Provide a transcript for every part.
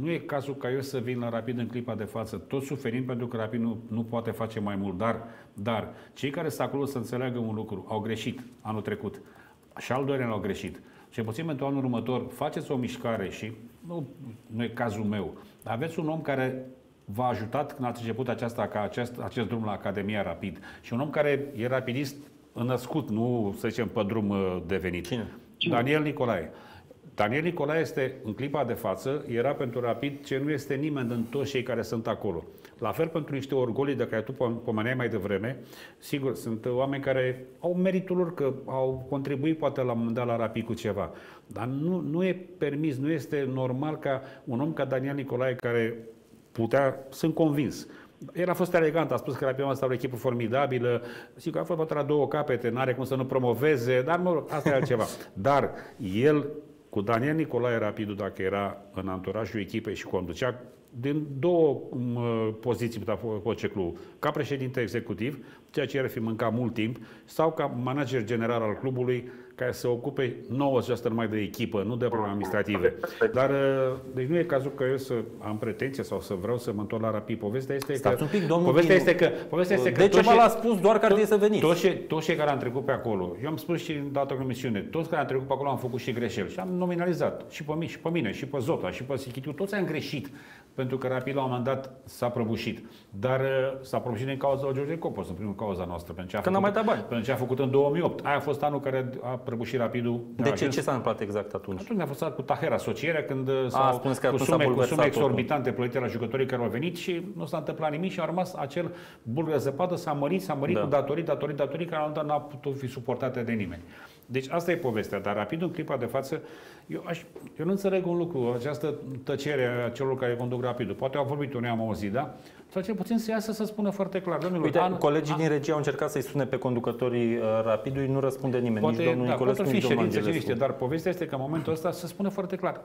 Nu e cazul ca eu să vin la Rapid în clipa de față, tot suferind pentru că Rapid nu poate face mai mult. Dar cei care sunt acolo să înțeleagă un lucru, au greșit anul trecut și al doilea au greșit. Și puțin pentru anul următor, faceți o mișcare și nu e cazul meu. Aveți un om care v-a ajutat când ați început acest drum la Academia Rapid și un om care e rapidist născut, nu să zicem pe drum devenit. Cine? Daniel Nicolae. Daniel Nicolae este, în clipa de față, era pentru Rapid ce nu este nimeni din toți cei care sunt acolo. La fel pentru niște orgolii de care tu pomeneai mai devreme, sigur, sunt oameni care au meritul lor că au contribuit poate la un moment dat la Rapid cu ceva. Dar nu e permis, nu este normal ca un om ca Daniel Nicolae care putea, sunt convins. El a fost elegant, a spus că Rapid asta o echipă formidabilă, sigur, a fost poate la două capete, n-are cum să nu promoveze, dar mă rog, asta e altceva. Dar el... Cu Daniel Nicolae Rapidul, dacă era în anturajul echipei și conducea din două poziții pe ciclu, ca președinte executiv, ceea ce ar fi mâncat mult timp, sau ca manager general al clubului, care se ocupe 90% numai de echipă, nu de probleme administrative. Dar deci nu e cazul că eu să am pretenție sau să vreau să mă întorc la Rapid. Povestea este că... Un pic, domnul povestea este că... Povestea este că de ceva l-a spus doar că trebuie să veniți. Toți cei care am trecut pe acolo, eu am spus și în dată o emisiune, toți care am trecut pe acolo am făcut și greșeli. Și am nominalizat și pe mine, și pe, Zota, și pe Sichitiu. Toți am greșit, pentru că Rapid la un moment dat s-a prăbușit. Dar s-a prăbușit din cauza lui George Copos, în primul cauza noastră. Că n-a mai dat bani. Pentru ce a făcut în 2008. Aia a fost anul care a prăbușit Rapidul. De ce? Ce s-a întâmplat exact atunci? Atunci a fost cu Taher Asocierea, când s-au cu sume exorbitante plătite la jucătorii care au venit și nu s-a întâmplat nimic și a rămas acel bulgăre zăpadă, s-a mărit da. Cu datorii care n-au putut fi suportate de nimeni. Deci asta e povestea, dar Rapidul în clipa de față, eu nu înțeleg un lucru, această tăcere a celor care conduc Rapidul. Poate au vorbit, eu ne-am auzit, da? Sau cel puțin să iasă să spună foarte clar. Uite, colegii din regie au încercat să-i sune pe conducătorii Rapidului, nu răspunde nimeni, poate, nici domnul Niculescu, nici domnul Angelescu. Dar povestea este că în momentul ăsta să spună foarte clar,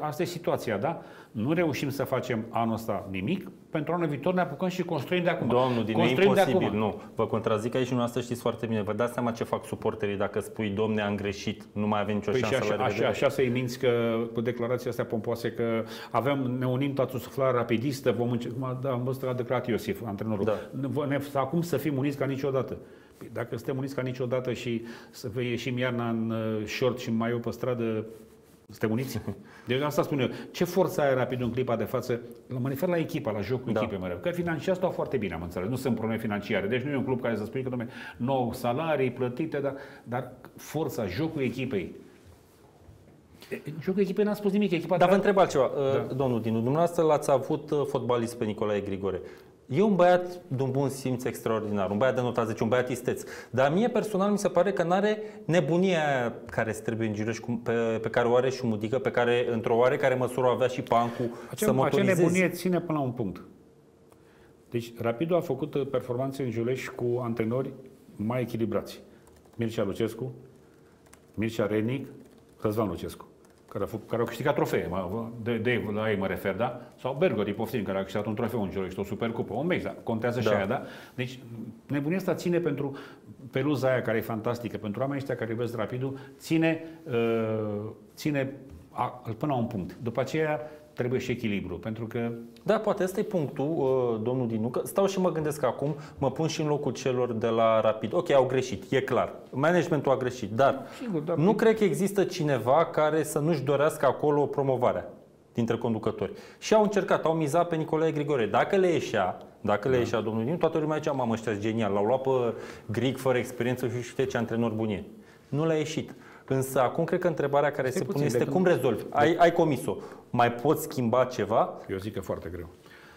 asta e situația, da? Nu reușim să facem anul ăsta nimic, pentru anul viitor ne apucăm și construim de acum. Domnul, din imposibil, nu. Vă contrazic aici și dumneavoastră știți foarte bine. Vă dați seama ce fac suporterii dacă spui, domne, am greșit, nu mai avem nicio șansă la revedere. Așa să-i minți că, cu declarația astea pompoase că ne unim toată suflarea rapidistă, vom începe, da, am văzut că a declarat Iosif, antrenorul. Da. Acum să fim uniți ca niciodată. Dacă suntem uniți ca niciodată și să ieșim iarna în short și mai eu pe stradă, suntem uniți? Deci asta spun eu. Ce forță are Rapidul în clipa de față? Mă refer la echipa, la jocul echipei mereu. Că financiar stau foarte bine, am înțeles. Nu sunt probleme financiare. Deci nu e un club care să spune că, domnule, nou salarii plătite, dar forța, jocul echipei. Jocul echipei n-a spus nimic. Echipa dar vă întreb altceva, domnul Dinu. Dumneavoastră l-ați avut fotbalist pe Nicolae Grigore. E un băiat de un bun simț extraordinar, un băiat de nota 10, un băiat isteț. Dar mie personal mi se pare că n-are nebunia care se trebuie în Giurești, pe care o are și Mudică, pe care într-o oarecare măsură o avea și Pancu să motorizeze. Acea nebunie ține până la un punct. Deci Rapidul a făcut performanțe în Giulești cu antrenori mai echilibrați. Mircea Lucescu, Mircea Renic, Răzvan Lucescu, care au câștigat trofee, la ei mă refer, da? Sau Bergori, poftim, care a câștigat un trofeu în Giulești, o supercupă, un meci, da? Contează și aia, da? Deci nebunia asta ține pentru peluza aia care e fantastică, pentru oamenii ăștia care iubesc Rapidul, ține până la un punct. După aceea trebuie și echilibru, pentru că... Da, poate ăsta e punctul, domnul Dinu, că stau și mă gândesc acum, mă pun și în locul celor de la Rapid. Ok, au greșit, e clar. Managementul a greșit, dar sigur, nu cred că există cineva care să nu-și dorească acolo promovarea dintre conducători. Și au încercat, au mizat pe Nicolae Grigore. Dacă le ieșea, domnul Dinu, toată lumea zicea, mamă, ăștia-s genial, l-au luat pe Grig fără experiență și știe ce antrenor bun e. Nu l-a ieșit. Însă acum cred că întrebarea care se pune este cum rezolvi? Ai comis-o. Mai poți schimba ceva? Eu zic că foarte greu.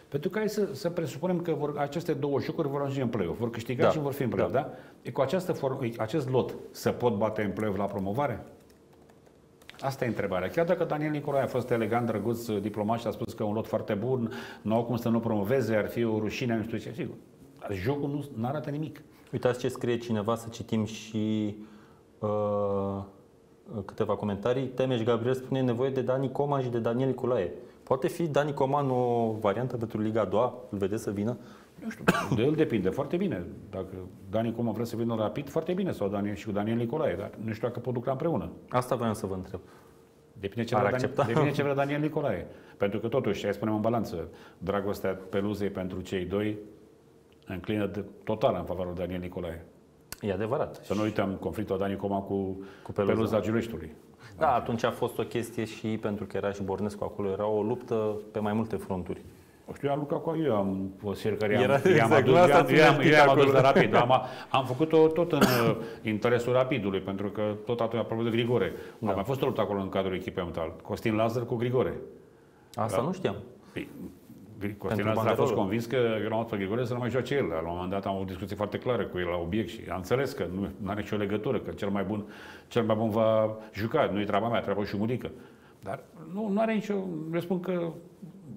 Pentru că hai să presupunem că aceste două jocuri vor ajunge în play-off. Vor câștiga și vor fi în play-off, da? E cu acest lot se pot bate în play-off la promovare? Asta e întrebarea. Chiar dacă Daniel Nicolae a fost elegant, drăguț, diplomat și a spus că e un lot foarte bun, nu au cum să nu promoveze, ar fi o rușine, nu știu ce. Sigur, jocul nu arată nimic. Uitați ce scrie cineva, să citim și câteva comentarii. Temeș Gabriel spune nevoie de Dani Coman și de Daniel Nicolae. Poate fi Dani Coman o variantă pentru Liga a doua? Îl vedeți să vină? Nu știu, de el depinde foarte bine. Dacă Dani Coman vrea să vină Rapid, foarte bine, sau Daniel și cu Daniel Nicolae, dar nu știu dacă pot lucra împreună. Asta voiam să vă întreb. Depinde ce vrea Daniel Nicolae. Pentru că totuși, hai spunem în balanță, dragostea Peluzei pentru cei doi înclină total în favoarea Daniel Nicolae. E adevărat. Să nu uităm conflictul Dani Coma cu Peluza Giuleștiului. Da, atunci a fost o chestie și pentru că era și Bornescu acolo, era o luptă pe mai multe fronturi. O știu, eu am fost cel care i-am adus la Rapid. Am făcut-o tot în interesul Rapidului, pentru că tot atunci, apropo de Grigore, da. A mai fost o luptă acolo în cadrul echipei mental. Costin Lazar cu Grigore. Asta da? Nu știam. Costin Lazar a fost convins că eu l-am luat pe Grigore să nu mai joace el. La un moment dat am o discuție foarte clară cu el la obiect și am înțeles că nu are nicio legătură, că cel mai bun va juca. Nu e treaba mea, treaba și Mudică. Dar nu are nicio... Eu spun că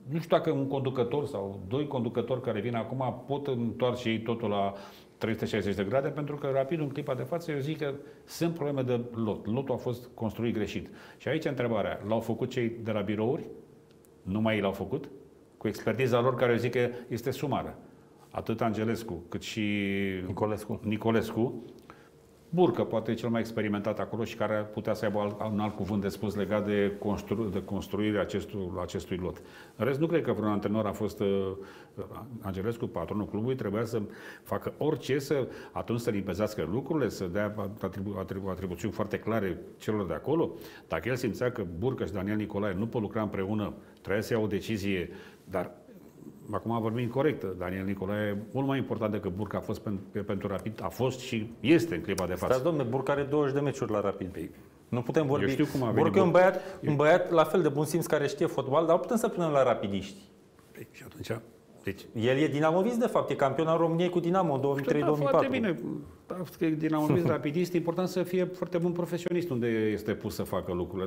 nu știu dacă un conducător sau doi conducători care vin acum pot întoarce ei totul la 360 de grade, pentru că Rapid în clipa de față, eu zic că sunt probleme de lot. Lotul a fost construit greșit. Și aici întrebarea, l-au făcut cei de la birouri? Numai ei l-au făcut? Cu expertiza lor, care eu zic că este sumară. Atât Angelescu, cât și Nicolescu. Burcă, poate e cel mai experimentat acolo și care putea să aibă un alt cuvânt de spus legat de construirea acestui lot. În rest, nu cred că vreun antrenor a fost Angelescu, patronul clubului, trebuia să facă orice, atunci să limpezească lucrurile, să dea atribuțiuni foarte clare celor de acolo. Dacă el simțea că Burcă și Daniel Nicolae nu pot lucra împreună, trebuie să ia o decizie, dar acum vorbim corect. Daniel Nicolae e mult mai important decât Burcă a fost pentru Rapid. A fost și este în clipa de față. Stați, domne, Burcă are 20 de meciuri la Rapid. Nu putem vorbi. Eu știu cum a venit Burcă, un băiat la fel de bun simț care știe fotbal, dar putem să punem la rapidiști. Și atunci... El e dinamovist, de fapt. E campion al României cu Dinamo în 2003-2004. Da, foarte bine. Dinamovist, rapidist, important să fie foarte bun profesionist unde este pus să facă lucrurile.